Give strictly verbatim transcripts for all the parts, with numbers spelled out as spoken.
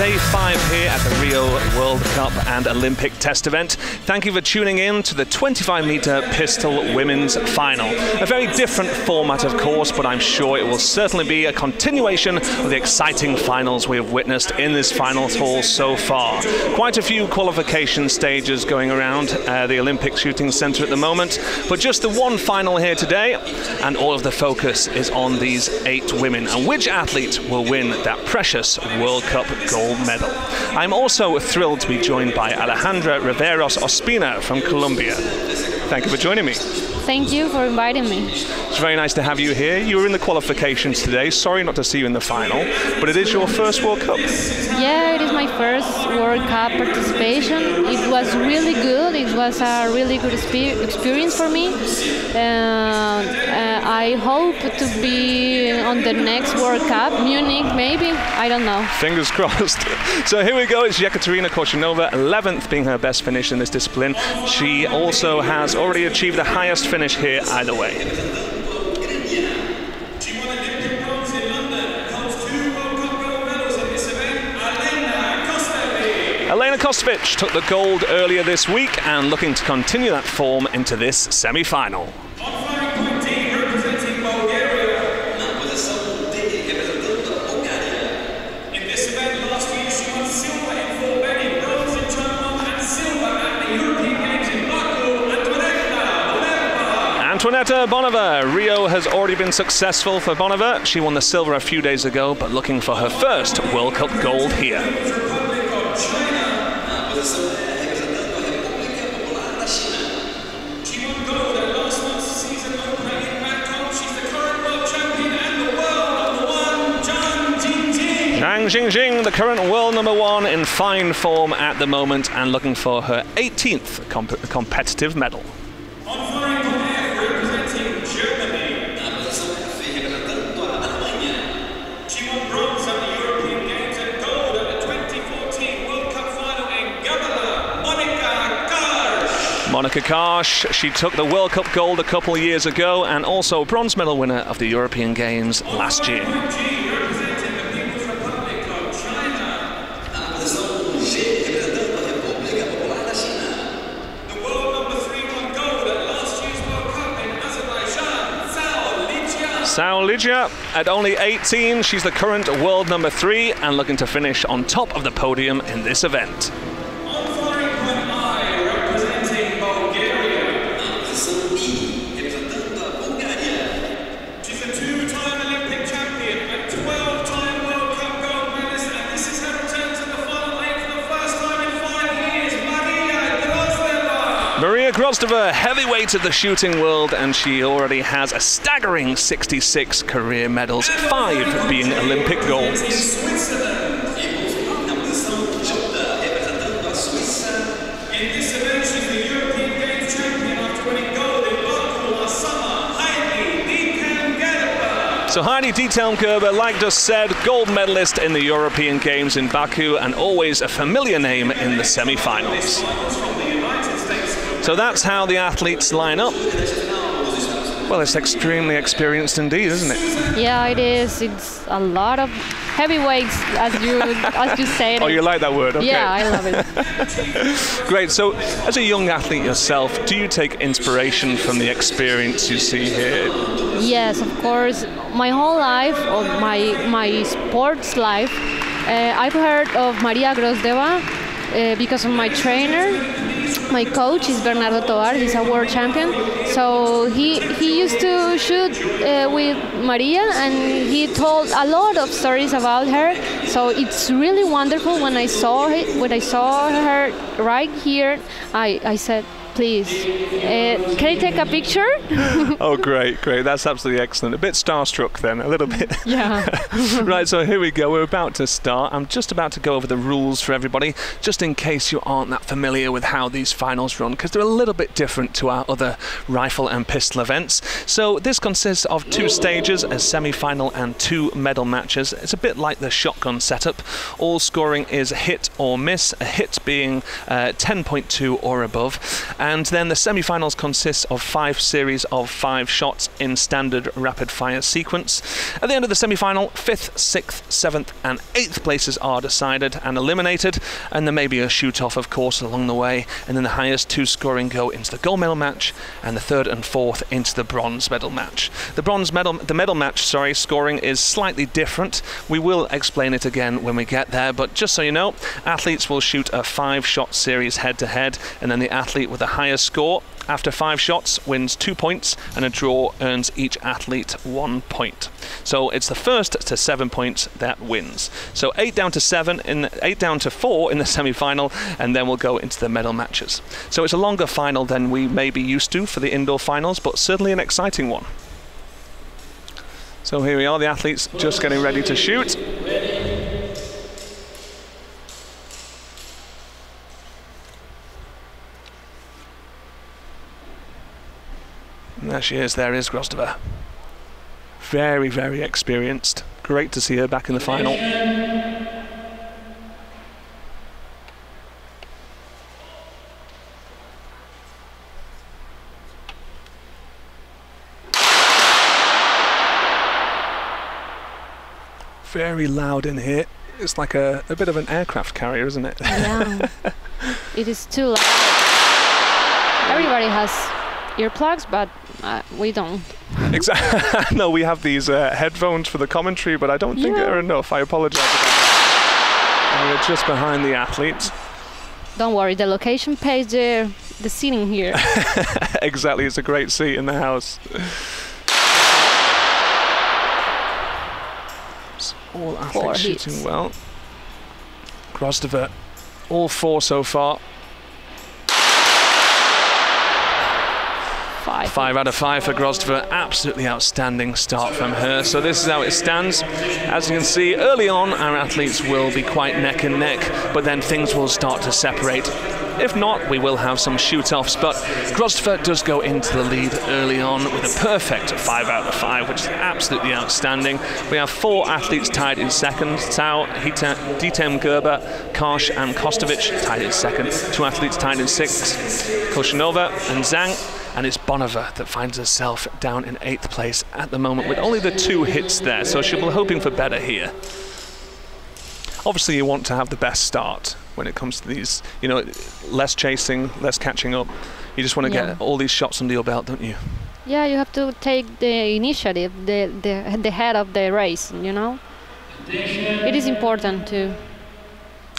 day five here at the Rio World Cup and Olympic test event. Thank you for tuning in to the twenty-five meter pistol women's final. A very different format, of course, but I'm sure it will certainly be a continuation of the exciting finals we have witnessed in this finals hall so far. Quite a few qualification stages going around uh, the Olympic Shooting Centre at the moment, but just the one final here today, and all of the focus is on these eight women and which athlete will win that precious World Cup gold medal. I'm also thrilled to be joined by Alejandra Riveros Ospina from Colombia. Thank you for joining me. Thank you for inviting me. It's very nice to have you here. You were in the qualifications today. Sorry not to see you in the final, but it is your first World Cup. Yeah, it is my first World Cup participation. It was really good. It was a really good experience for me. Uh, uh, I hope to be on the next World Cup, Munich maybe, I don't know. Fingers crossed. So here we go, it's Yekaterina Kochenova, eleventh being her best finish in this discipline. She also has already achieved the highest finish here either way. Olena Kostevych took the gold earlier this week and looking to continue that form into this semi-final. Antoaneta Boneva. Rio has already been successful for Boneva. She won the silver a few days ago, but looking for her first World Cup gold here. Zhang Jingjing, the current world number one, in fine form at the moment and looking for her eighteenth comp competitive medal. Monika Karsch, she took the World Cup gold a couple of years ago and also bronze medal winner of the European Games last year. Tao Ligia, at only eighteen, she's the current world number three and looking to finish on top of the podium in this event. Maria Grozdeva, heavyweight of the shooting world, and she already has a staggering sixty-six career medals, five being Olympic golds. So Heidi Diethelm Gerber, like just said, gold medalist in the European Games in Baku, and always a familiar name in the semi-finals. So that's how the athletes line up. Well, it's extremely experienced indeed, isn't it? Yeah, it is. It's a lot of heavyweights, as you as you say. Oh, you like that word? Okay. Yeah, I love it. Great. So, as a young athlete yourself, do you take inspiration from the experience you see here? Yes, of course. My whole life, or my my sports life, uh, I've heard of Maria Grozdeva uh, because of my trainer. My coach is Bernardo Tovar, he's a world champion. So he he used to shoot uh, with Maria, and he told a lot of stories about her. So it's really wonderful. When I saw it, when I saw her right here, I, I said, please, uh, can I take a picture? Oh, great, great. That's absolutely excellent. A bit starstruck then, a little bit. Yeah. Right, so here we go. We're about to start. I'm just about to go over the rules for everybody, just in case you aren't that familiar with how these finals run, because they're a little bit different to our other rifle and pistol events. So this consists of two stages, a semi-final and two medal matches. It's a bit like the shotgun setup. All scoring is hit or miss, a hit being uh, ten point two or above. And then the semi-finals consists of five series of five shots in standard rapid-fire sequence. At the end of the semi-final, fifth, sixth, seventh and eighth places are decided and eliminated, and there may be a shoot-off, of course, along the way, and then the highest two scoring go into the gold medal match, and the third and fourth into the bronze medal match. The bronze medal, the medal match, sorry, scoring is slightly different. We will explain it again when we get there, but just so you know, athletes will shoot a five-shot series head-to-head, and then the athlete with the highest score after five shots wins two points, and a draw earns each athlete one point. So it's the first to seven points that wins. So eight down to seven, in eight down to four in the semi-final, and then we'll go into the medal matches. So it's a longer final than we may be used to for the indoor finals, but certainly an exciting one. So here we are, the athletes just getting ready to shoot. There she is, there is Grozdeva. Very, very experienced. Great to see her back in the final. Very loud in here. It's like a, a bit of an aircraft carrier, isn't it? Yeah. It is too loud. Everybody has earplugs, but uh, we don't. Exactly. No, we have these uh, headphones for the commentary, but I don't think yeah. they're enough. I apologize. And we're just behind the athletes. Don't worry, the location pays the, the seating here. Exactly, it's a great seat in the house. So all athletes four shooting hits. Well. Grozdeva, all four so far. Five. Five out of five for Grozdeva. Absolutely outstanding start from her. So this is how it stands. As you can see, early on our athletes will be quite neck and neck, but then things will start to separate. If not, we will have some shoot-offs, but Grozdeva does go into the lead early on with a perfect five out of five, which is absolutely outstanding. We have four athletes tied in second. Tao, Diethelm Gerber, Karsch and Kostevych tied in second. Two athletes tied in sixth, Korshunova and Zhang. And it's Boneva that finds herself down in eighth place at the moment with only the two hits there, so she will be hoping for better here. Obviously you want to have the best start when it comes to these, you know, less chasing, less catching up. You just want to yeah. get all these shots under your belt, don't you? Yeah, you have to take the initiative, the, the, the head of the race, you know? It is important to...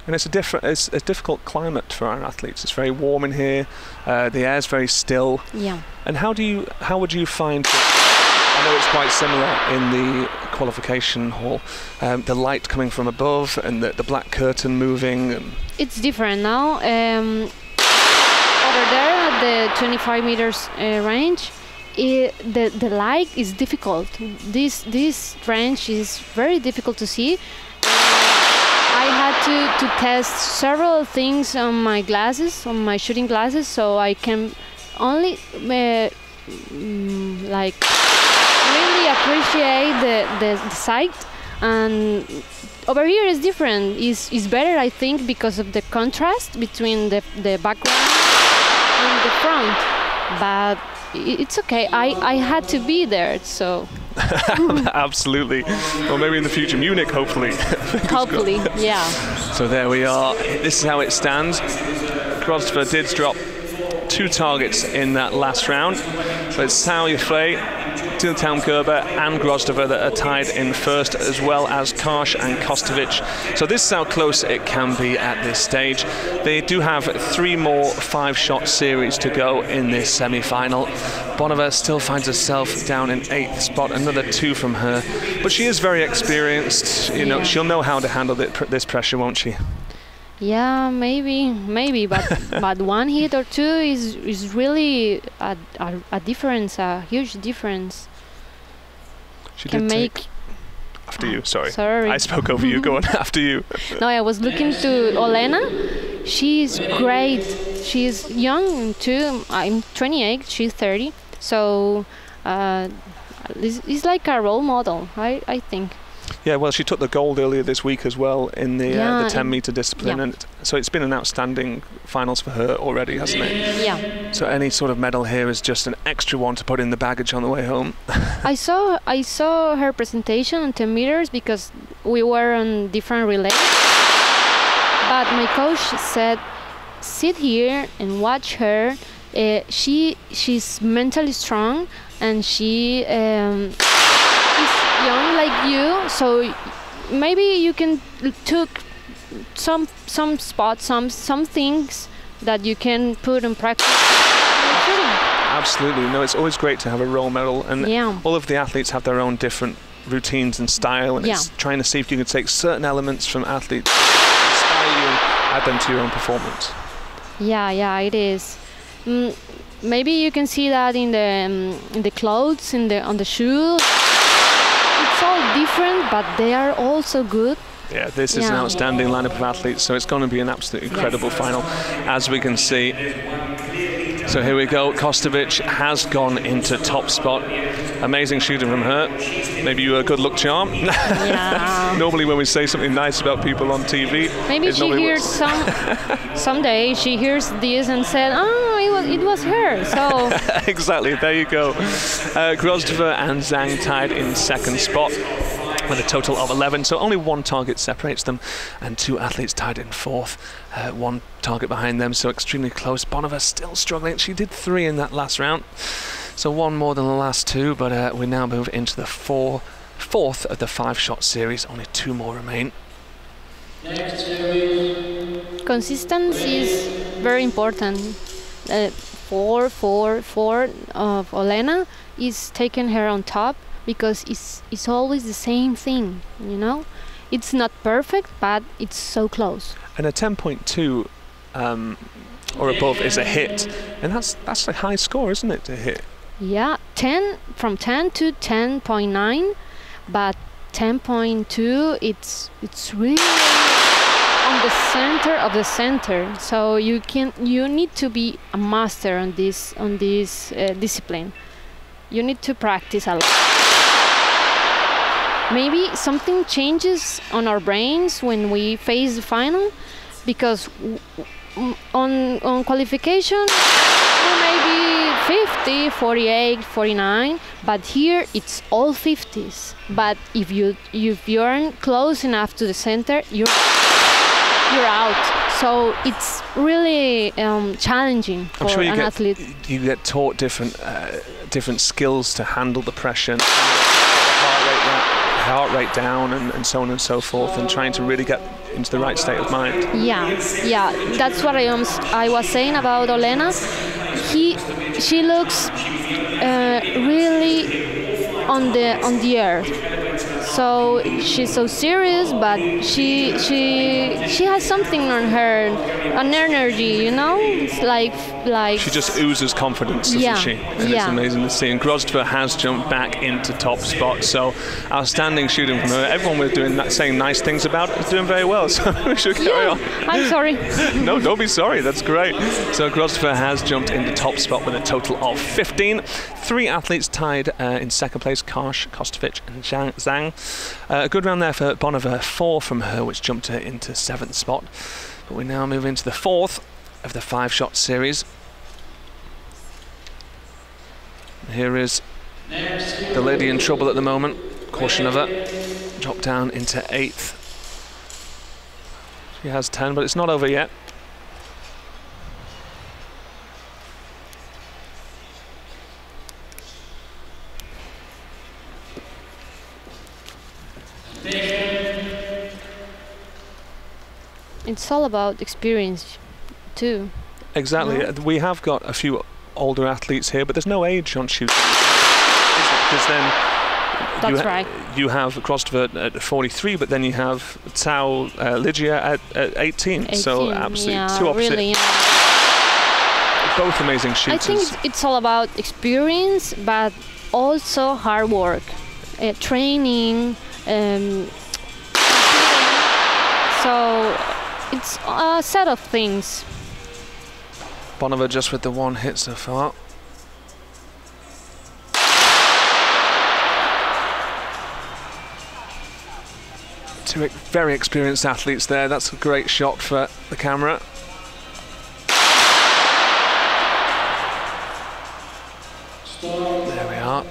And it's a different, it's a difficult climate for our athletes. It's very warm in here. Uh, the air's very still. Yeah. And how do you, how would you find? I know it's quite similar in the qualification hall. Um, the light coming from above and the, the black curtain moving. And it's different now. Um, over there at the twenty-five meters uh, range, it, the the light is difficult. This this range is very difficult to see. I had to, to test several things on my glasses, on my shooting glasses, so I can only uh, like really appreciate the, the, the sight. And over here is different. It's, it's better, I think, because of the contrast between the, the background and the front. But it's okay, I, I had to be there, so... Absolutely. Well, maybe in the future, Munich, hopefully. Hopefully, yeah. So there we are. This is how it stands. Grozdeva did drop two targets in that last round. So it's Tao Ligia, Diethelm Gerber and Grozdeva that are tied in first, as well as Karsch and Kostevych. So this is how close it can be at this stage. They do have three more five-shot series to go in this semi-final. Boneva still finds herself down in eighth spot, another two from her. But she is very experienced. You know, yeah. She'll know how to handle this pressure, won't she? Yeah, maybe, maybe, but but one hit or two is is really a a, a difference, a huge difference. She can did make after oh, you. Sorry, sorry, I spoke over you. Go on, after you. No, I was looking to Olena. She's great. She's young too. I'm twenty-eight. She's thirty. So, uh, it's, it's like a role model. I I think. Yeah, well, she took the gold earlier this week as well in the, yeah, uh, the ten metre discipline. Yeah. And so it's been an outstanding finals for her already, hasn't it? Yeah. So any sort of medal here is just an extra one to put in the baggage on the way home. I saw I saw her presentation on ten metres because we were on different relays. But my coach said, sit here and watch her. Uh, she she's mentally strong and she um, is young like you, so maybe you can took some some spots, some some things that you can put in practice. Absolutely, no, it's always great to have a role model, and yeah, all of the athletes have their own different routines and style, and yeah, it's trying to see if you can take certain elements from athletes, inspire you, and add them to your own performance. Yeah, yeah, it is. Mm, maybe you can see that in the um, in the clothes, in the on the shoes. It's all different, but they are all so good. Yeah, this yeah. is an outstanding lineup of athletes, so it's going to be an absolutely incredible yes. final, as we can see. So here we go. Kostevych has gone into top spot. Amazing shooting from her. Maybe you a good luck charm. Yeah. Normally when we say something nice about people on T V, maybe she hears some someday she hears this and said, "Oh, it was it was her." So exactly. There you go. Uh, Grozdeva and Zhang tied in second spot with a total of eleven, so only one target separates them, and two athletes tied in fourth, uh, one target behind them, so extremely close. Boneva still struggling. She did three in that last round, so one more than the last two, but uh, we now move into the four, fourth of the five-shot series. Only two more remain. Consistency is very important. Uh, four, four, four of Olena is taking her on top, because it's it's always the same thing, you know. It's not perfect, but it's so close. And a ten point two um, or above is a hit, and that's that's a high score, isn't it? To hit. Yeah, ten from ten to ten point nine, but ten point two, it's it's really on the center of the center. So you can you need to be a master on this on this uh, discipline. You need to practice a lot. Maybe something changes on our brains when we face the final, because on, on qualification, maybe fifty, forty-eight, forty-nine, but here it's all fifties. But if, you, if you're close enough to the center, you're, you're out. So it's really um, challenging for I'm sure you an get, athlete. You get taught different, uh, different skills to handle the pressure. Heart rate down and, and so on and so forth, and trying to really get into the right state of mind. Yeah, yeah, that's what I, um, I was saying about Olena. He, she looks uh, really on the on the earth. So she's so serious, but she she she has something on her, an energy, you know. It's like like she just oozes confidence, doesn't yeah, she? And yeah, it's amazing to see. And Grozdeva has jumped back into top spot. So outstanding shooting from her. Everyone we're doing that, saying nice things about is doing very well. So we should carry yeah, on. I'm sorry. No, don't be sorry. That's great. So Grozdeva has jumped into top spot with a total of fifteen. Three athletes tied uh, in second place: Karsch, Kostevych, and Zhang. Uh, a good round there for Boneva, four from her, which jumped her into seventh spot. But we now move into the fourth of the five-shot series. Here is the lady in trouble at the moment, Korshunova, dropped down into eighth. She has ten, but it's not over yet. It's all about experience too. Exactly. You know? We have got a few older athletes here, but there's no age on shooting. Because then That's you, ha right. you have Grozdeva at forty-three, but then you have Tao uh, Ligia at, at eighteen. eighteen. So absolutely yeah, two opposite. Really, yeah. Both amazing shooters. I think it's, it's all about experience, but also hard work, uh, training. Um, so it's a set of things. Boneva just with the one hit so far. Two very experienced athletes there. That's a great shot for the camera. There we are.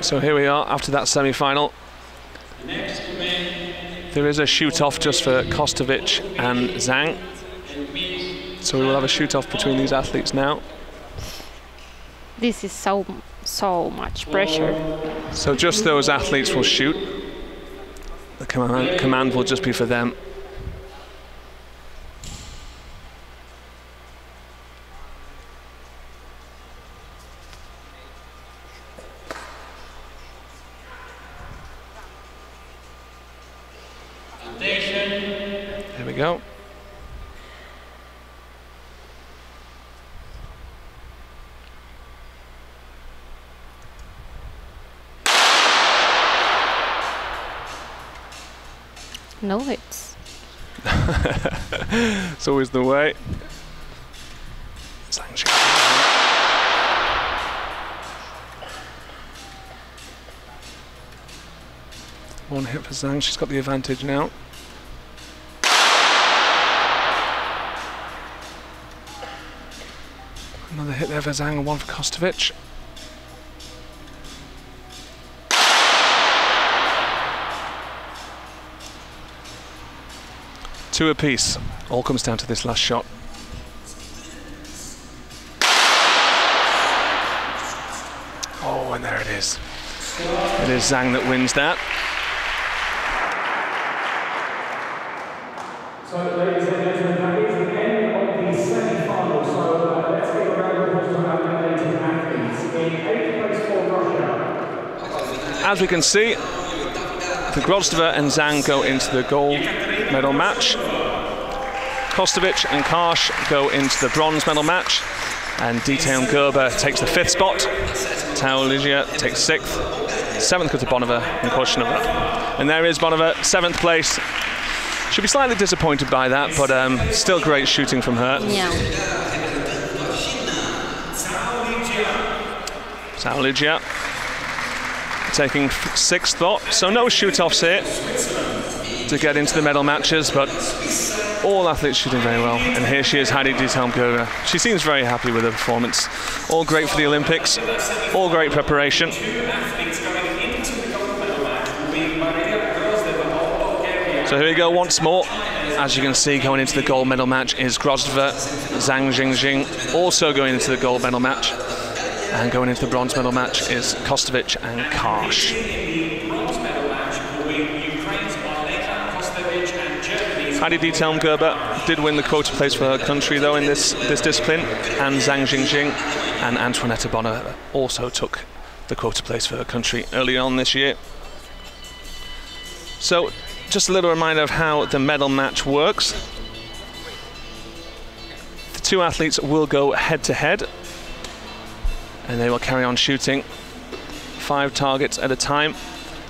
So here we are after that semi-final. There is a shoot-off just for Kostevych and Zhang. So we will have a shoot-off between these athletes now. This is so, so much pressure. So just those athletes will shoot. The command, command will just be for them. There we go. No hits. It's always the way. One hit for Zhang. She's got the advantage now. Another hit there for Zhang and one for Kostevych. Two apiece. All comes down to this last shot. Oh, and there it is. It is Zhang that wins that. So, ladies and gentlemen, that is the end of the semi-final. So, uh, let's give a round of applause to our nominated athletes. In eighth place for Russia. As we can see, the Grozdeva and Zhang go into the gold medal match. Kostevych and Karsch go into the bronze medal match, and Diethelm Gerber takes the fifth spot. Tao Ligia takes sixth. Seventh goes to Boneva and Korshunova. And there is Boneva, seventh place. She'll be slightly disappointed by that, but um, still great shooting from her. Yeah. Tao Ligia taking sixth spot. So no shoot-offs here to get into the medal matches, but all athletes shooting very well. And here she is, Heidi Diethelm Gerber. She seems very happy with her performance. All great for the Olympics, all great preparation. So here we go once more. As you can see, going into the gold medal match is Grozdeva, Zhang Jingjing, also going into the gold medal match. And going into the bronze medal match is Kostevych and Karsch. Heidi Diethelm Gerber did win the quota place for her country, though, in this, this discipline. And Zhang Jingjing and Antoaneta Boneva also took the quota place for her country early on this year. So, just a little reminder of how the medal match works. The two athletes will go head-to-head. -head And they will carry on shooting five targets at a time.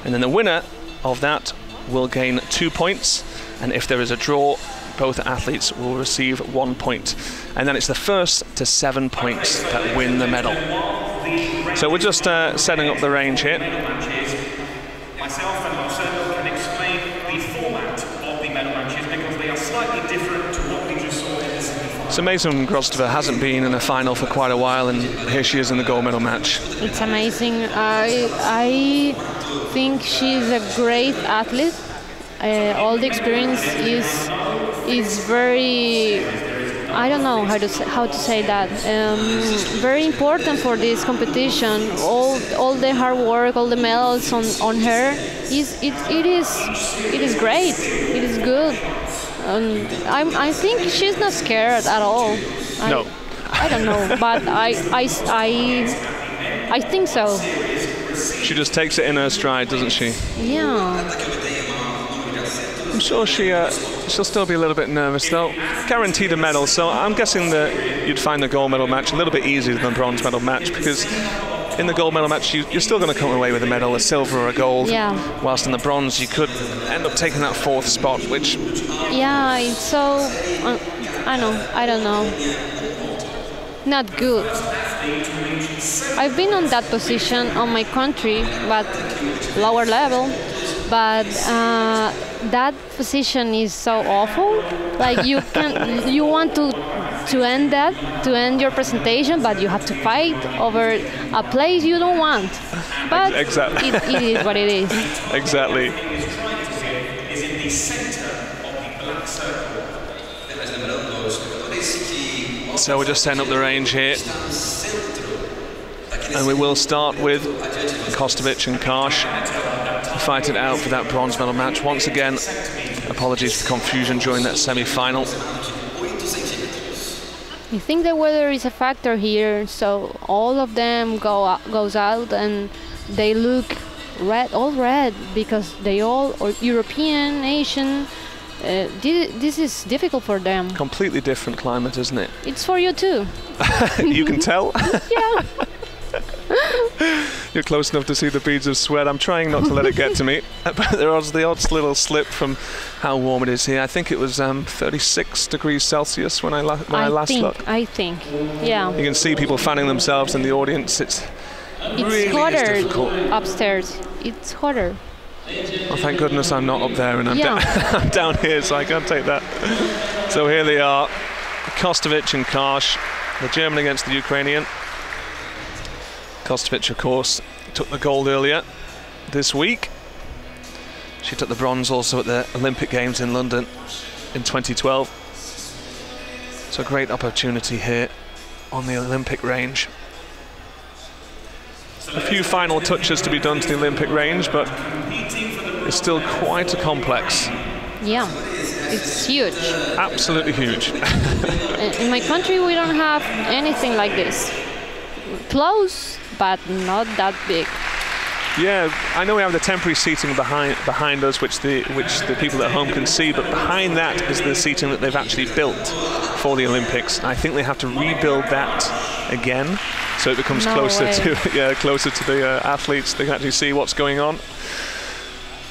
And then the winner of that will gain two points. And if there is a draw, both athletes will receive one point. And then it's the first to seven points that win the medal. So we're just uh, setting up the range here. Myself and Marcelo can explain the format of the medal matches because they are slightly different to what we just saw in this. It's amazing Grozdeva hasn't been in a final for quite a while, and here she is in the gold medal match. It's amazing. I, I think she's a great athlete. Uh, all the experience is is very, I don't know how to say, how to say that. Um, very important for this competition. All all the hard work, all the medals on on her is it it is it is great. It is good. And I'm, I think she's not scared at all. I, no. I don't know, but I, I, I, I think so. She just takes it in her stride, doesn't she? Yeah. I'm sure she, uh, she'll still be a little bit nervous, though. Guaranteed a medal, so I'm guessing that you'd find the gold medal match a little bit easier than the bronze medal match, because in the gold medal match, you, you're still going to come away with a medal, a silver or a gold. Yeah. Whilst in the bronze, you could end up taking that fourth spot, which... Yeah, it's so... Uh, I know, I don't know. Not good. I've been on that position on my country, but lower level. But uh, that position is so awful. Like you can, you want to to end that, to end your presentation, but you have to fight over a place you don't want. But exactly. it, it is what it is. Exactly. So we're just setting up the range here. And we will start with Kostevych and Karsch. Fight it out for that bronze medal match. Once again, apologies for confusion during that semi-final. I think the weather is a factor here, so all of them go uh, goes out and they look red, all red, because they all are European, Asian. Uh, this is difficult for them. Completely different climate, isn't it? It's for you too. You can tell? Yeah. You're close enough to see the beads of sweat. I'm trying not to let it get to me. But there was the odd little slip from how warm it is here. I think it was um, thirty-six degrees Celsius when I, la when I, I last think, looked. I think, yeah. You can see people fanning themselves in the audience. It's, it's really hotter upstairs. It's hotter. Well, thank goodness I'm not up there and I'm, yeah. da I'm down here, so I can't take that. So here they are, Kostevych and Karsch, the German against the Ukrainian. Kostevych, of course, took the gold earlier this week. She took the bronze also at the Olympic Games in London in twenty twelve. So a great opportunity here on the Olympic range. A few final touches to be done to the Olympic range, but it's still quite a complex. Yeah, it's huge. Absolutely huge. In my country, we don't have anything like this. Close, but not that big. Yeah, I know we have the temporary seating behind behind us, which the which the people at home can see, but behind that is the seating that they've actually built for the Olympics. I think they have to rebuild that again, so it becomes no closer way. to yeah closer to the uh, athletes. They can actually see what's going on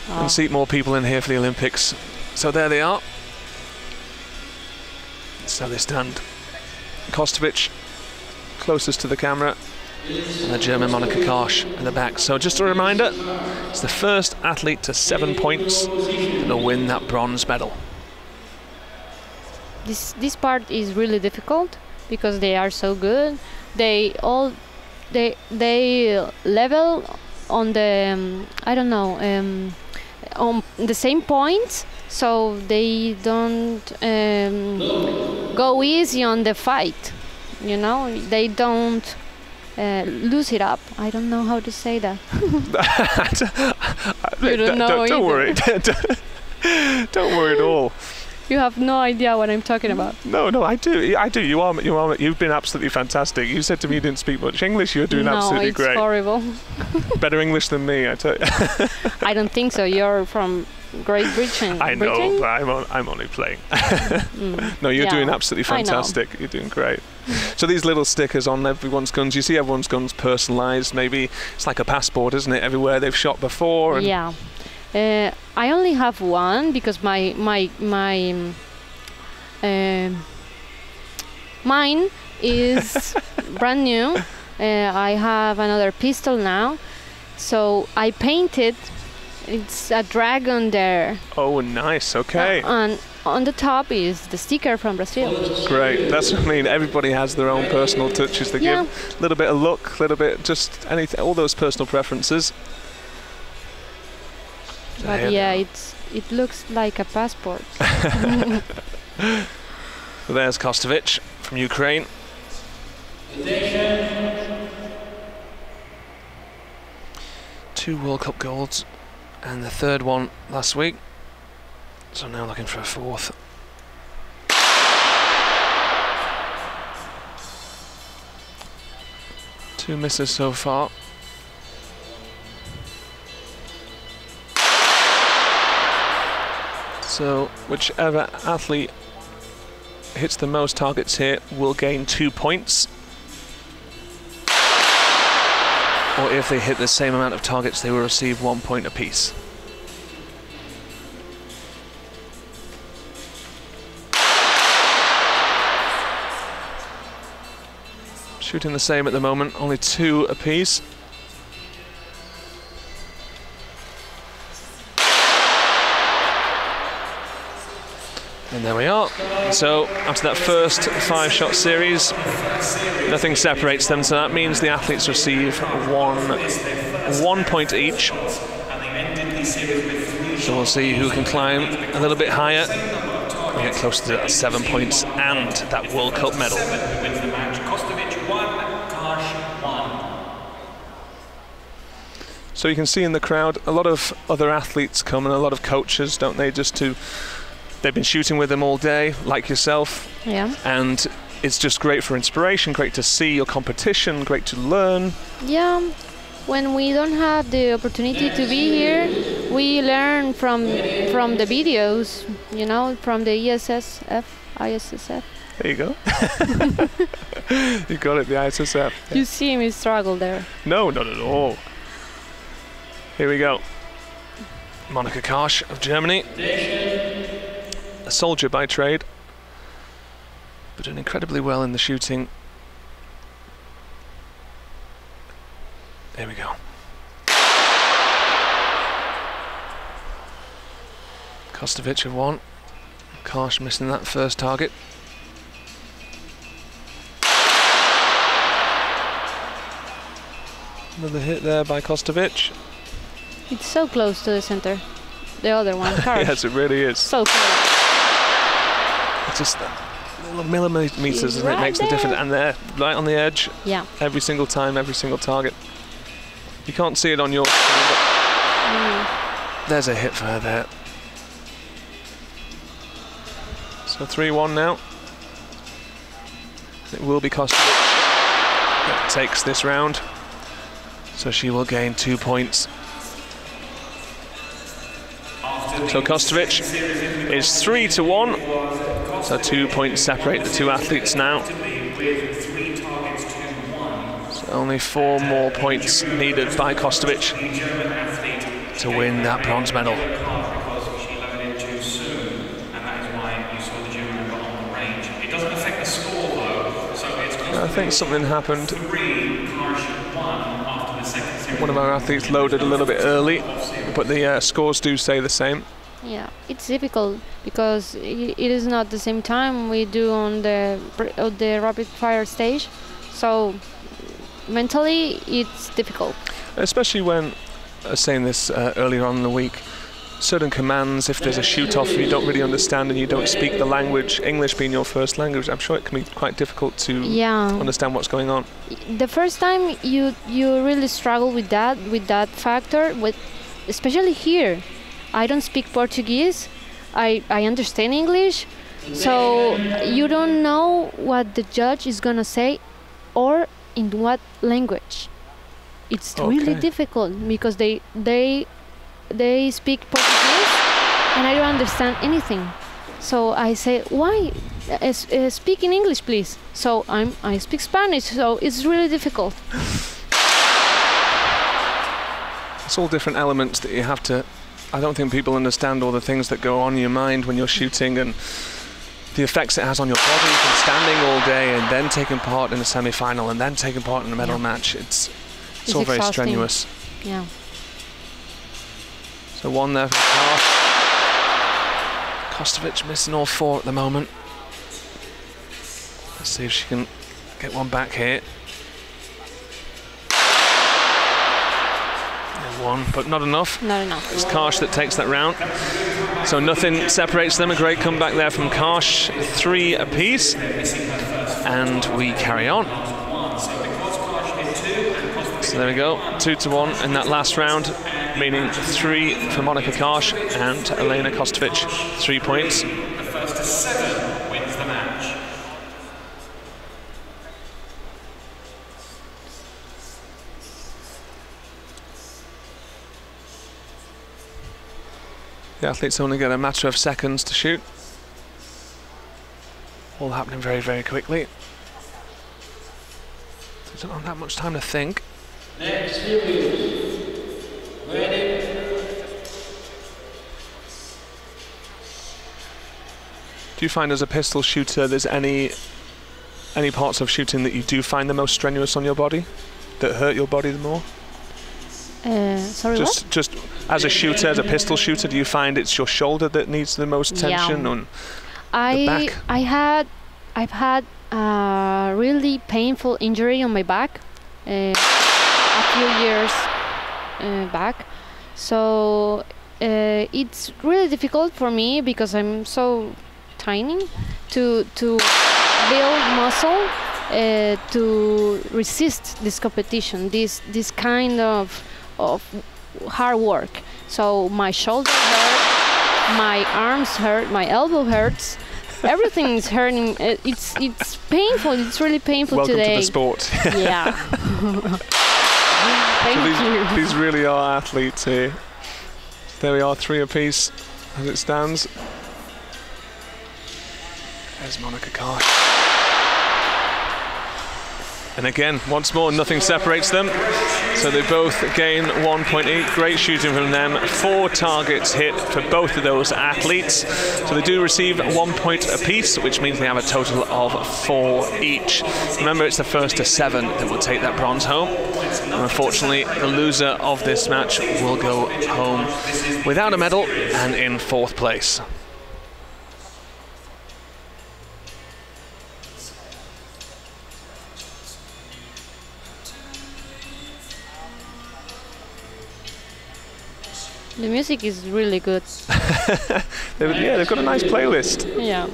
oh. and seat more people in here for the Olympics. So there they are. So they stand. Kostevych closest to the camera, and the German Monika Karsch in the back. So just a reminder, it's the first athlete to seven points that will win that bronze medal. This this part is really difficult because they are so good. They all they they level on the um, I don't know um, on the same points, so they don't um, go easy on the fight. You know, they don't uh, lose it up. I don't know how to say that. You don't know. Don't, don't worry. Don't worry at all. You have no idea what I'm talking about. No, no, I do. I do. You are. You are. You've been absolutely fantastic. You said to me you didn't speak much English. You're doing no, absolutely great. No, it's horrible. Better English than me, I tell you. I don't think so. You're from Great Britain. I know, Britain? But I'm, on, I'm only playing. mm, no, you're yeah, doing absolutely fantastic. You're doing great. So these little stickers on everyone's guns, you see everyone's guns personalised. Maybe it's like a passport, isn't it? Everywhere they've shot before. And yeah. Uh, I only have one because my my my um, uh, mine is brand new. Uh, I have another pistol now, so I painted. It's a dragon there. Oh, nice. Okay. Uh, and on the top is the sticker from Brazil. Great. That's what I mean. Everybody has their own personal touches they yeah. give. A little bit of look, a little bit just anything. All those personal preferences. But there yeah, it's it looks like a passport. So there's Kostevych from Ukraine. Two World Cup golds. And the third one last week, so now looking for a fourth. Two misses so far. So whichever athlete hits the most targets here will gain two points. Or if they hit the same amount of targets, they will receive one point apiece. Shooting the same at the moment, only two apiece. And there we are. So after that first five-shot series, nothing separates them, so that means the athletes receive one, one point each. So we'll see who can climb a little bit higher and get closer to that seven points and that World Cup medal. So you can see in the crowd a lot of other athletes come and a lot of coaches, don't they, just to... They've been shooting with them all day, like yourself. Yeah. And it's just great for inspiration, great to see your competition, great to learn. Yeah. When we don't have the opportunity to be here, we learn from from the videos, you know, from the I S S F. I S S F. There you go. You got it, the I S S F. Yeah. You see me struggle there. No, not at all. Here we go. Monika Karsch of Germany. A soldier by trade, but doing incredibly well in the shooting. There we go. Kostevych of one. Karsch missing that first target. Another hit there by Kostevych. It's so close to the center. The other one, Karsch. Yes, it really is. So close. Just little millimeters, isn't right it? Makes there. The difference, and they're right on the edge. Yeah. Every single time, every single target. You can't see it on your. Mm. There's a hit for her there. So three one now. It will be Kostevych that takes this round, so she will gain two points. So Kostevych is three to one. So two points separate the two athletes now. So only four more points needed by Kostevych to win that bronze medal. I think something happened. One of our athletes loaded a little bit early, but the uh, scores do say the same. Yeah, it's difficult because it is not the same time we do on the on the rapid fire stage, so mentally it's difficult. Especially when, I was saying this uh, earlier on in the week, certain commands, if there's a shoot-off you don't really understand and you don't speak the language, English being your first language, I'm sure it can be quite difficult to yeah. understand what's going on. The first time you you really struggle with that, with that factor, with especially here. I don't speak Portuguese, I, I understand English, so you don't know what the judge is going to say or in what language. It's okay. Really difficult because they, they, they speak Portuguese and I don't understand anything. So I say, why? As, uh, speak in English, please. So I'm, I speak Spanish, so it's really difficult. It's all different elements that you have to... I don't think people understand all the things that go on in your mind when you're shooting and the effects it has on your body from standing all day and then taking part in a semi-final and then taking part in a medal yeah. match. It's, it's, it's all exhausting. Very strenuous. Yeah. So one there for Karsch. Kostevych missing all four at the moment. Let's see if she can get one back here. One, but not enough. Not enough. It's Karsch that takes that round. So nothing separates them. A great comeback there from Karsch. Three apiece. And we carry on. So there we go. Two to one in that last round, meaning three for Monika Karsch and Olena Kostevych. Three points. The first to seven wins the match. The athletes only get a matter of seconds to shoot. All happening very, very quickly. They don't have that much time to think. Next few minutes. Ready? Do you find as a pistol shooter there's any Any parts of shooting that you do find the most strenuous on your body, that hurt your body the more? Uh, sorry, just, what? Just as a shooter, as a pistol shooter, do you find it's your shoulder that needs the most tension, yeah. on I, the back? I had, I've had a really painful injury on my back uh, a few years uh, back, so uh, it's really difficult for me because I'm so tiny to to build muscle. Uh, to resist this competition, this this kind of of hard work. So my shoulder hurt, my arms hurt, my elbow hurts. Everything is hurting. It's it's painful. It's really painful Welcome today. Welcome to the sport. Yeah. Thank so these, you. These really are athletes here. There we are, three apiece as it stands. There's Monika Karsch. And again, once more, nothing separates them. So they both gain one point eight. Great shooting from them. Four targets hit for both of those athletes. So they do receive one point apiece, which means they have a total of four each. Remember, it's the first to seven that will take that bronze home. And unfortunately, the loser of this match will go home without a medal and in fourth place. The music is really good. they, yeah, they've got a nice playlist. Yeah.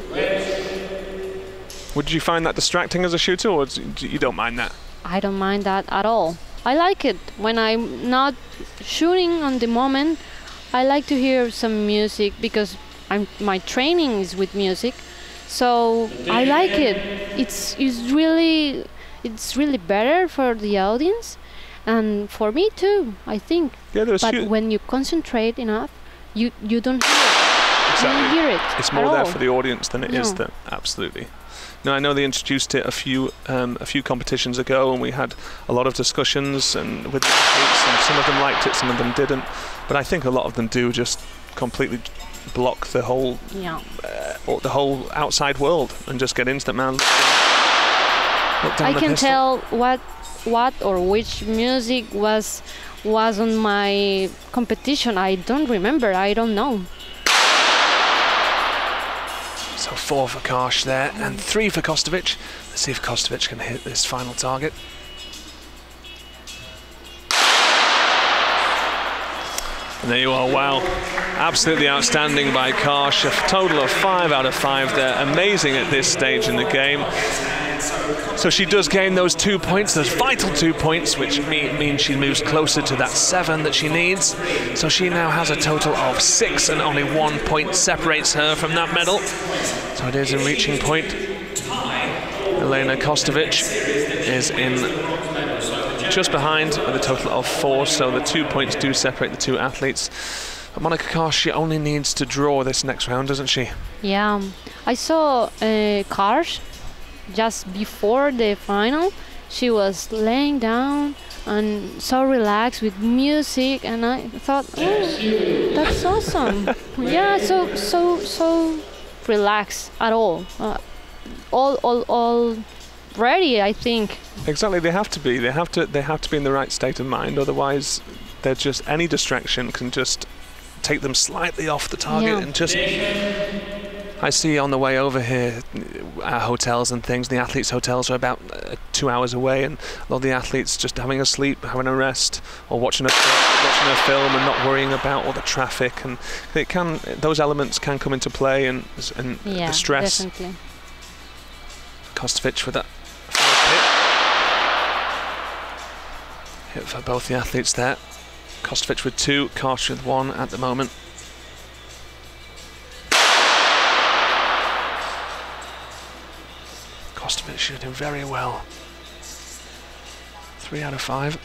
Would you find that distracting as a shooter, or do you don't mind that? I don't mind that at all. I like it. When I'm not shooting on the moment, I like to hear some music because I'm, my training is with music. So I like it. It's, it's, really, it's really better for the audience. And for me too, I think. Yeah, but when you concentrate enough, you you don't hear it. Exactly. You hear it. It's more there for the audience than it no. is them. Absolutely. No, I know they introduced it a few um, a few competitions ago, and we had a lot of discussions and with the athletes, and some of them liked it, some of them didn't. But I think a lot of them do just completely block the whole yeah. uh, or the whole outside world and just get into that man. Look down I the can pistol. tell what. what or which music was was on my competition. I don't remember, I don't know. So four for Karsch there and three for Kostevych. Let's see if Kostevych can hit this final target. And there you are, wow. Absolutely outstanding by Karsch. A total of five out of five there. Amazing at this stage in the game. So she does gain those two points, those vital two points, which mean, means she moves closer to that seven that she needs. So she now has a total of six, and only one point separates her from that medal. So it is a reaching point. Olena Kostevych is in just behind with a total of four, so the two points do separate the two athletes. But Monika Karsch, she only needs to draw this next round, doesn't she? Yeah, I saw uh, Karsch. Just before the final, she was laying down and so relaxed with music, and I thought, oh, that's awesome. Yeah, so so so relaxed at all, uh, all all all ready, I think. Exactly, they have to be. They have to. They have to be in the right state of mind. Otherwise, they're just any distraction can just take them slightly off the target, yeah. and just. I see on the way over here, our hotels and things, the athletes' hotels are about uh, two hours away, and a lot of the athletes just having a sleep, having a rest, or watching a, watching a film and not worrying about all the traffic. And it can, those elements can come into play, and, and yeah, the stress. Definitely. Kostevych for that hit. Hit for both the athletes there. Kostevych with two, Karsch with one at the moment. Kostevych shooting very well. Three out of five.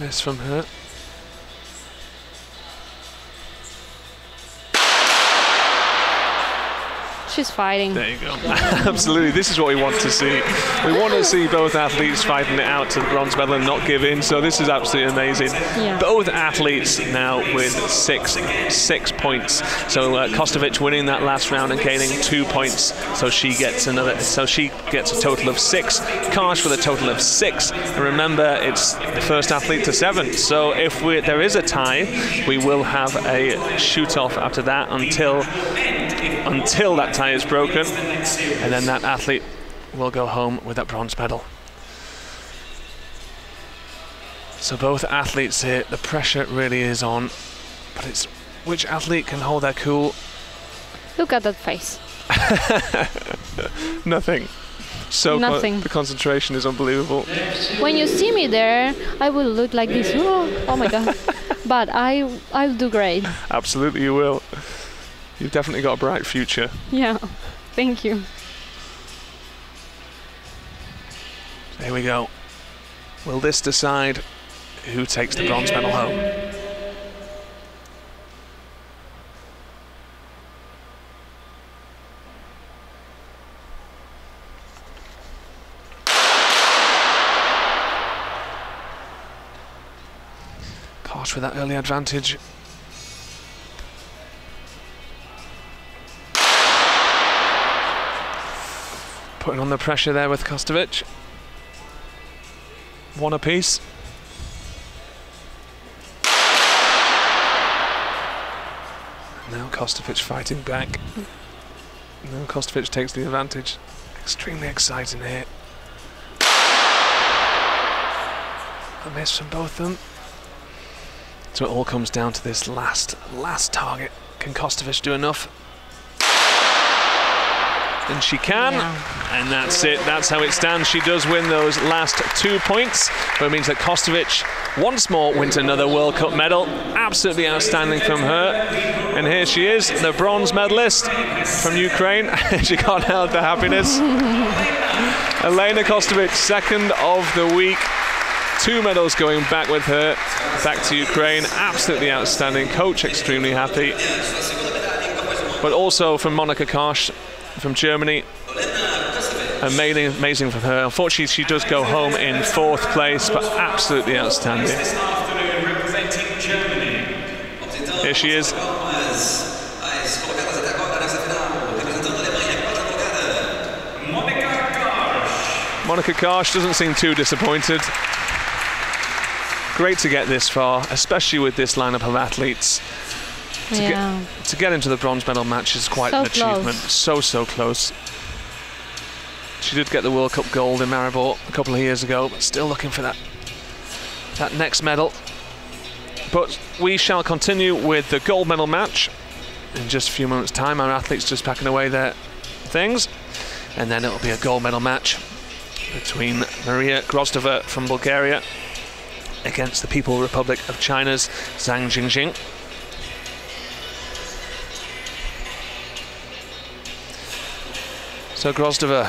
Miss from her. she's fighting. There you go. Absolutely. This is what we want to see. We want to see both athletes fighting it out to the bronze medal and not give in. So this is absolutely amazing. Yeah. Both athletes now with six six points. So uh, Kostevych winning that last round and gaining two points. So she gets another. So she gets a total of six. Karsch with a total of six. And remember, it's the first athlete to seven. So if we, there is a tie, we will have a shoot-off after that until until that tie is broken, and then that athlete will go home with that bronze medal. So both athletes here, the pressure really is on, but it's which athlete can hold their cool. Look at that face. Nothing. So Nothing. Con the concentration is unbelievable. When you see me there, I will look like this. Oh, oh my God. But I, I'll do great. Absolutely, you will. You've definitely got a bright future. Yeah, thank you. So here we go. Will this decide who takes the bronze medal home? Karsch with that early advantage. Putting on the pressure there with Kostevych. One apiece. Now Kostevych fighting back. Now Kostevych takes the advantage. Extremely exciting here. A miss from both of them. So it all comes down to this last, last target. Can Kostevych do enough? And she can, yeah. And that's it. That's how it stands. She does win those last two points, but it means that Kostevych once more wins another World Cup medal. Absolutely outstanding from her. And here she is, the bronze medalist from Ukraine. She can't help the happiness. Olena Kostevych, second of the week. Two medals going back with her, back to Ukraine. Absolutely outstanding. Coach extremely happy. But also from Monika Karsch, from Germany. Amazing, amazing from her. Unfortunately, she does go home in fourth place, but absolutely outstanding. Here she is. Monika Karsch doesn't seem too disappointed. Great to get this far, especially with this lineup of athletes. To, yeah. get, to get into the bronze medal match is quite so an achievement. Close. So, so close. She did get the World Cup gold in Maribor a couple of years ago, but still looking for that, that next medal. But we shall continue with the gold medal match in just a few moments' time. Our athletes just packing away their things. And then it'll be a gold medal match between Maria Grozdeva from Bulgaria against the People's Republic of China's Zhang Jingjing. So Grozdeva,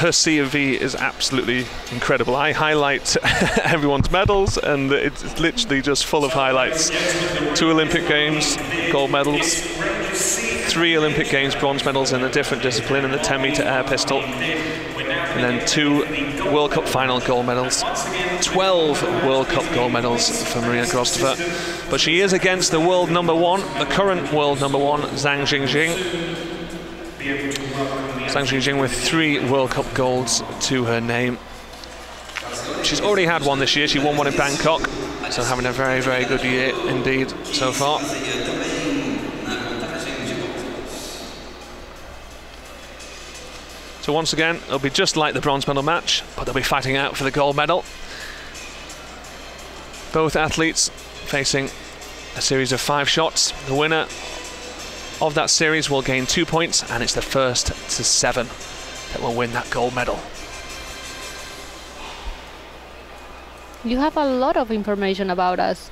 her C V is absolutely incredible. I highlight everyone's medals, and it's literally just full of highlights. Two Olympic Games, gold medals. Three Olympic Games, bronze medals in a different discipline in the ten meter air pistol. And then two World Cup final gold medals. twelve World Cup gold medals for Maria Grozdeva. But she is against the world number one, the current world number one, Zhang Jingjing. Zhang Jingjing with three World Cup golds to her name. She's already had one this year. She won one in Bangkok, so having a very, very good year indeed so far. So once again, it'll be just like the bronze medal match, but they'll be fighting out for the gold medal. Both athletes facing a series of five shots. The winner of that series will gain two points, and it's the first to seven that will win that gold medal. You have a lot of information about us.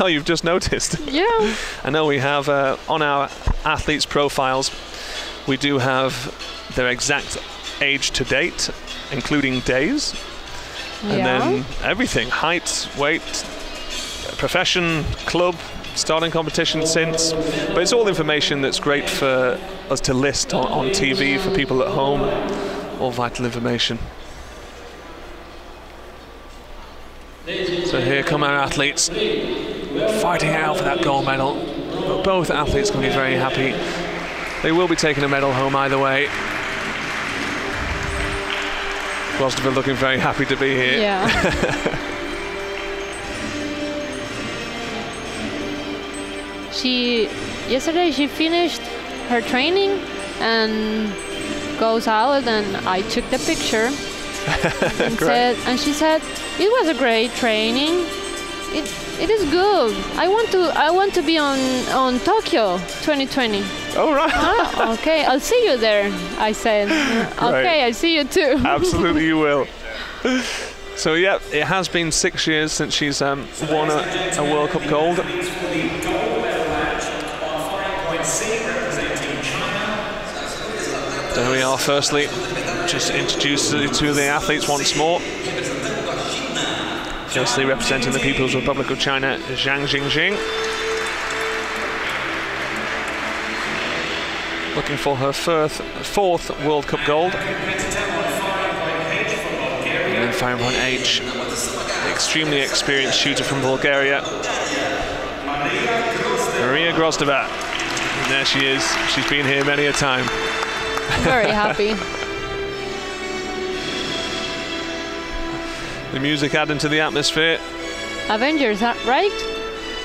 Oh, you've just noticed. Yeah. I know we have uh, on our athletes' profiles, we do have their exact age to date, including days, yeah. And then everything, height, weight, profession, club, starting competition since, but it's all information that's great for us to list on, on T V for people at home, all vital information. So here come our athletes, fighting out for that gold medal. But both athletes can be very happy. They will be taking a medal home either way. Kostevych looking very happy to be here. Yeah. she yesterday she finished her training and goes out, and I took the picture. and, said, and she said, "It was a great training. It it is good. I want to I want to be on on Tokyo twenty twenty." Oh right. ah, okay, I'll see you there. I said, "Okay, I'll see you too." Absolutely, you will. So yeah, it has been six years since she's um, won a, a World Cup gold. There we are. Firstly, just introduce to the athletes once more. Firstly, representing the People's Republic of China, Zhang Jingjing. Looking for her fourth, fourth World Cup gold. And then five one H, extremely experienced shooter from Bulgaria, Maria Grozdeva. And there she is. She's been here many a time. Very happy. The music adding to the atmosphere. Avengers, right?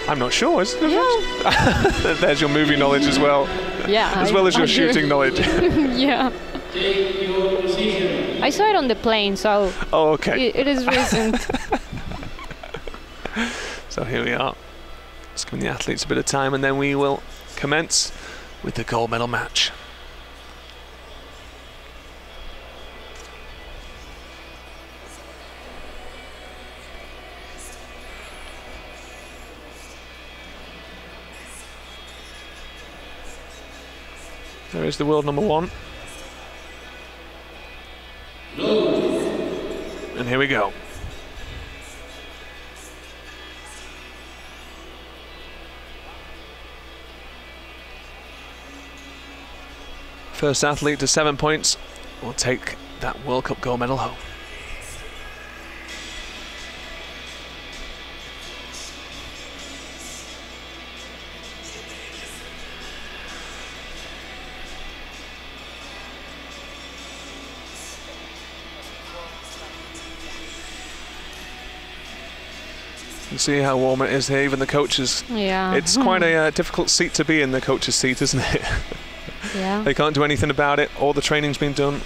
I'm not sure. Is it Avengers? Yeah. There's your movie knowledge as well. Yeah. As I, well as your I shooting do. knowledge. Yeah. I saw it on the plane, so oh, okay. it, it is recent. So here we are. Let's give the athletes a bit of time, and then we will commence with the gold medal match. There is the world number one. And here we go. First athlete to seven points will take that World Cup gold medal home. See how warm it is here, even the coaches. Yeah. It's quite a uh, difficult seat to be in, the coach's seat, isn't it? Yeah. They can't do anything about it. All the training's been done.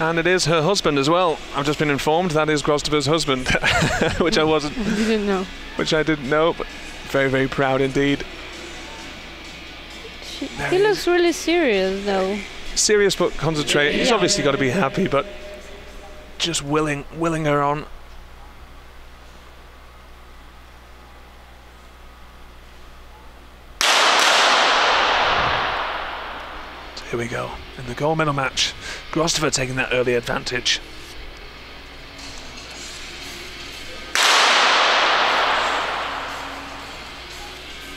And it is her husband as well. I've just been informed that is Grostever's husband, which I wasn't. You didn't know. Which I didn't know, but very, very proud indeed. She, he looks really serious, though. Serious, but concentrated. Yeah. He's obviously got to be happy, but just willing, willing her on. So here we go. In the gold medal match, Kostevych taking that early advantage.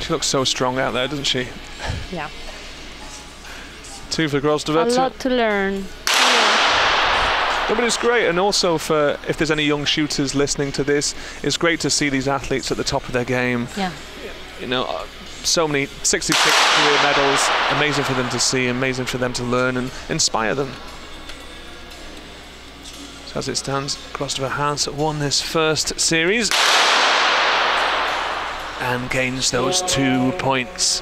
She looks so strong out there, doesn't she? Yeah. Two for Kostevych. A lot to learn. Yeah. No, but it's great, and also for if there's any young shooters listening to this, it's great to see these athletes at the top of their game. Yeah. You know. So many sixty-six career medals, amazing for them to see, amazing for them to learn and inspire them. So as it stands, Kostevych has won this first series and gains those two points.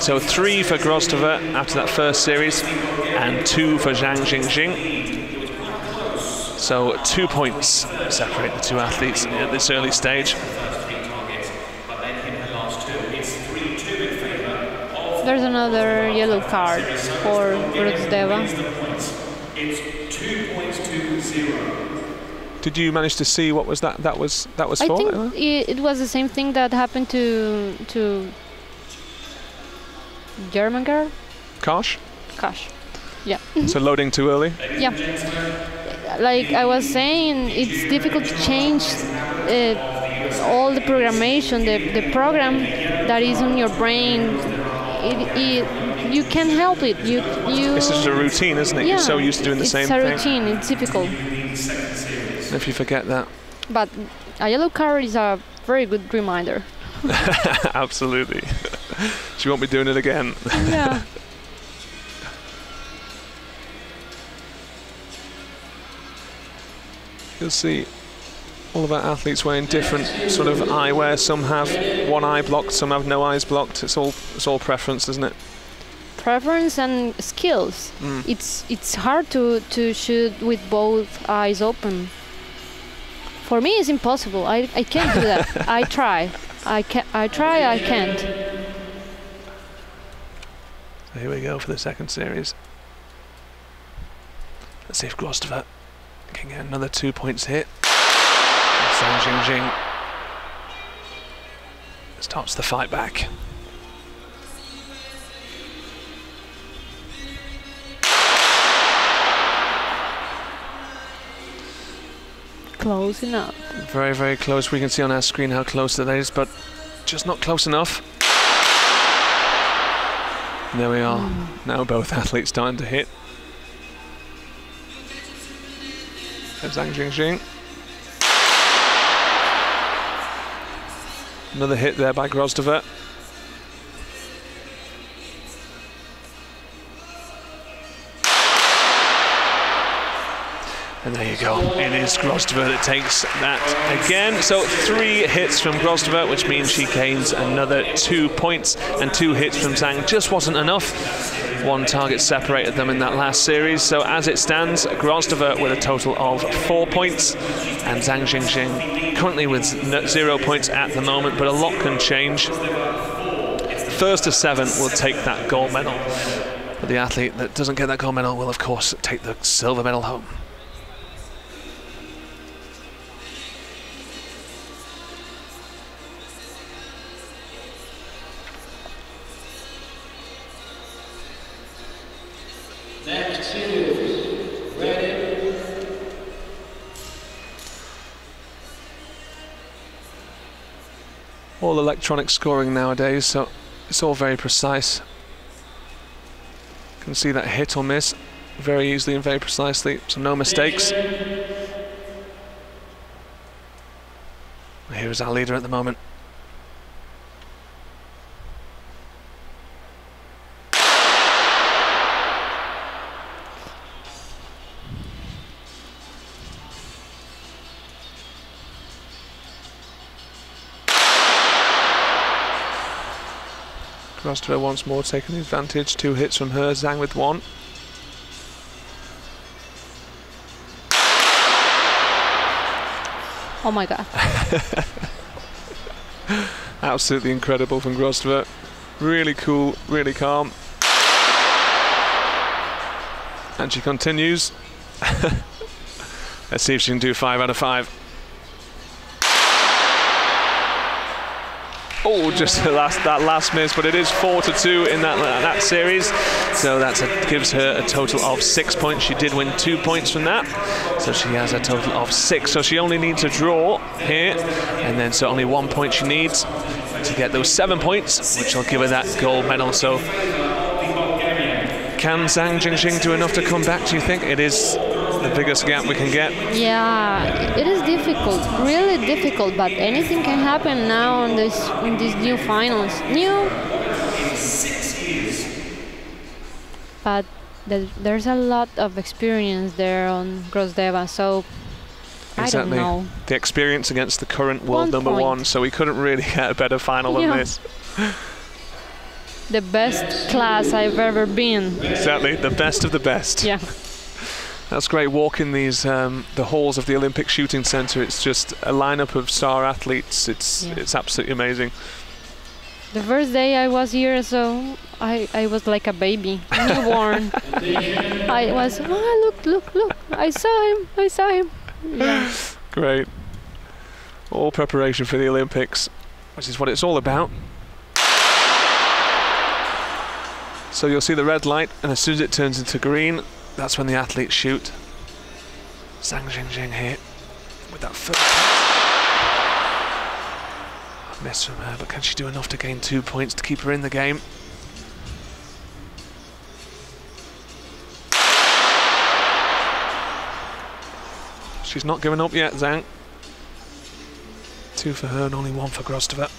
So three for Kostevych after that first series and two for Zhang Jingjing. So two points separate the two athletes at this early stage. There's another yellow card for Grozdeva. Did you manage to see what was that? That was that was. I for, think uh? it was the same thing that happened to to German girl. Karsch. Karsch. Yeah. So loading too early. Yeah. Like I was saying, it's difficult to change uh, all the programmation, the the program that is in your brain. It, it, you can't help it. You you. It's just a routine, isn't it? Yeah. You're so used to doing the it's same thing. It's a routine. Thing. It's difficult. If you forget that. But a yellow card is a very good reminder. Absolutely. She won't be doing it again. Yeah. You'll see all of our athletes wearing different sort of eyewear. Some have one eye blocked, some have no eyes blocked. It's all it's all preference, isn't it? Preference and skills. Mm. It's it's hard to to shoot with both eyes open. For me, it's impossible. I, I can't do that. I try. I can. I try. I can't. So here we go for the second series. Let's see if Grozdeva can get another two points here. Zhang Jingjing starts the fight back. Close enough. Very, very close. We can see on our screen how close that is, but just not close enough. And there we are. Mm. Now both athletes starting to hit. There's Zhang Jingjing. Another hit there by Grozdeva. And there you go, it is Grozdeva that takes that again. So three hits from Grozdeva, which means she gains another two points, and two hits from Zhang just wasn't enough. One target separated them in that last series. So as it stands, Grozdeva with a total of four points, and Zhang Jingjing currently with zero points at the moment, but a lot can change. First of seven will take that gold medal. But the athlete that doesn't get that gold medal will, of course, take the silver medal home. All electronic scoring nowadays, so it's all very precise. You can see that hit or miss very easily and very precisely, so no mistakes. Here is our leader at the moment. Grozdeva once more taking the advantage. Two hits from her, Zhang with one. Oh my god. Absolutely incredible from Grozdeva. Really cool, really calm. And she continues. Let's see if she can do five out of five. Oh, just the last, that last miss, but it is four to two in that that series. So that gives her a total of six points. She did win two points from that, so she has a total of six. So she only needs a draw here, and then so only one point she needs to get those seven points, which will give her that gold medal. So can Zhang Jingjing do enough to come back, do you think? It is the biggest gap we can get. Yeah, it is difficult, really difficult, but anything can happen now in this in these new finals. New, but th there's a lot of experience there on Grozdeva, so exactly. I don't know. The experience against the current world one number point. one, so we couldn't really get a better final yeah. than this. The best class I've ever been. Exactly, the best of the best. Yeah. That's great, walking these um, the halls of the Olympic Shooting Center. It's just a lineup of star athletes. It's yeah. it's absolutely amazing. The first day I was here, so I I was like a baby, newborn. I was, oh, look, look, look! I saw him! I saw him! Yeah. Great. All preparation for the Olympics, which is what it's all about. So you'll see the red light, and as soon as it turns into green, that's when the athletes shoot. Zhang Jingjing here with that first pass. Miss from her, but can she do enough to gain two points to keep her in the game? She's not giving up yet, Zhang. Two for her and only one for Grozdeva.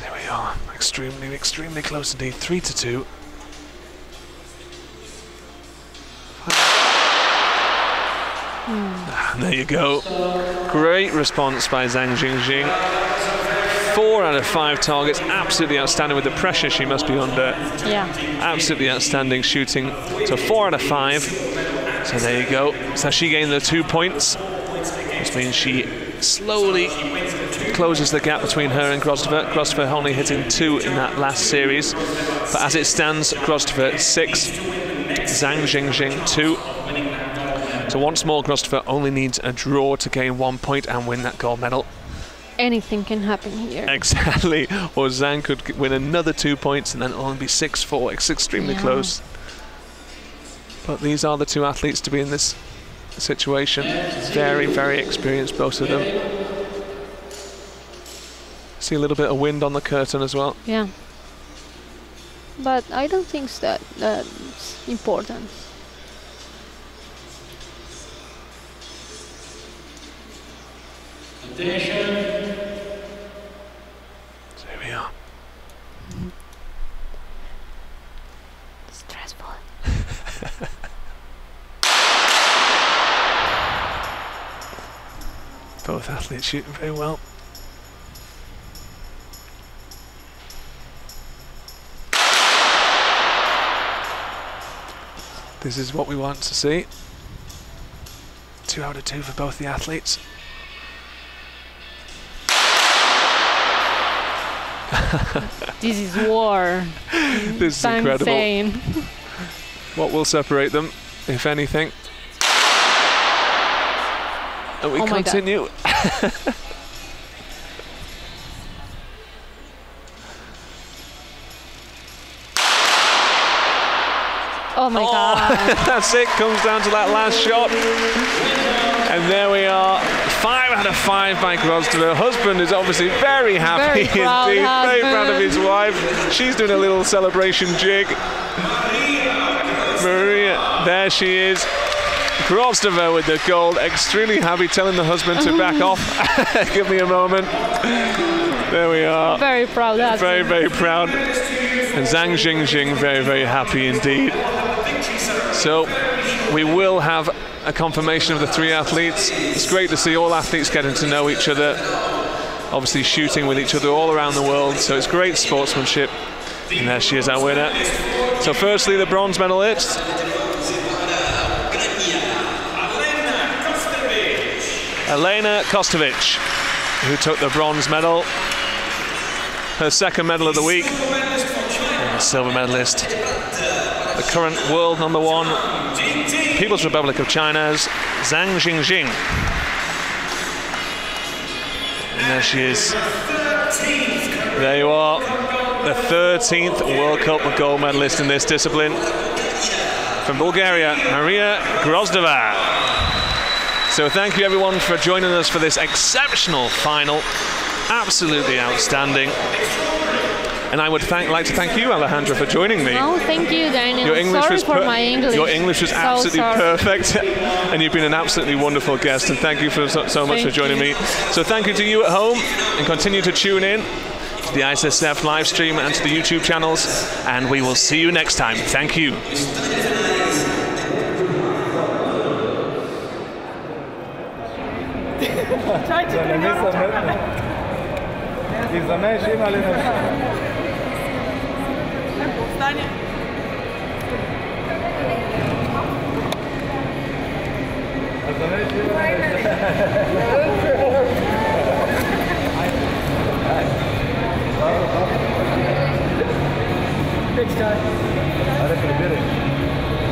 There we are. Extremely, extremely close indeed. Three to two. Mm. There you go. Great response by Zhang Jingjing. Four out of five targets. Absolutely outstanding with the pressure she must be under. Yeah. Absolutely outstanding shooting. So four out of five. So there you go. So she gained the two points, which means she slowly closes the gap between her and Grozdeva. Grozdeva only hitting two in that last series. But as it stands, Grozdeva six, Zhang Jingjing two. So once more, Grozdeva only needs a draw to gain one point and win that gold medal. Anything can happen here. Exactly. Or Zhang could win another two points and then it'll only be six four. It's extremely yeah. close. But these are the two athletes to be in this situation. Very, very experienced, both of them. See a little bit of wind on the curtain as well. Yeah. But I don't think that that's important. So here we are. Mm-hmm. Stressful. Both athletes shooting very well. This is what we want to see. Two out of two for both the athletes. This is war. This is incredible. Insane. What will separate them, if anything? And we oh continue. Oh my oh, god. That's it, comes down to that last shot. And there we are. Five out of five by Grozdeva. Her husband is obviously very happy very proud indeed. Husband. Very proud of his wife. She's doing a little celebration jig. Maria, there she is. Grozdeva with the gold. Extremely happy, telling the husband to back off. Give me a moment. There we are. Very proud. Husband. Very, very proud. And Zhang Jingjing very, very happy indeed. So we will have a confirmation of the three athletes. It's great to see all athletes getting to know each other, obviously shooting with each other all around the world, so it's great sportsmanship. And there she is, our winner. So firstly, the bronze medalist, Olena Kostevych, who took the bronze medal, her second medal of the week, and the silver medalist, the current world number one, People's Republic of China's Zhang Jingjing. And there she is. There you are, the thirteenth World Cup gold medalist in this discipline, from Bulgaria, Maria Grozdeva. So thank you everyone for joining us for this exceptional final. Absolutely outstanding. And I would thank, like to thank you, Alejandra, for joining me. Oh, thank you, Daniel. Your English sorry was for my English. Your English was so absolutely sorry. perfect. And you've been an absolutely wonderful guest. And thank you for so, so much thank for joining you. me. So thank you to you at home. And continue to tune in to the I S S F live stream and to the YouTube channels. And we will see you next time. Thank you. Next time.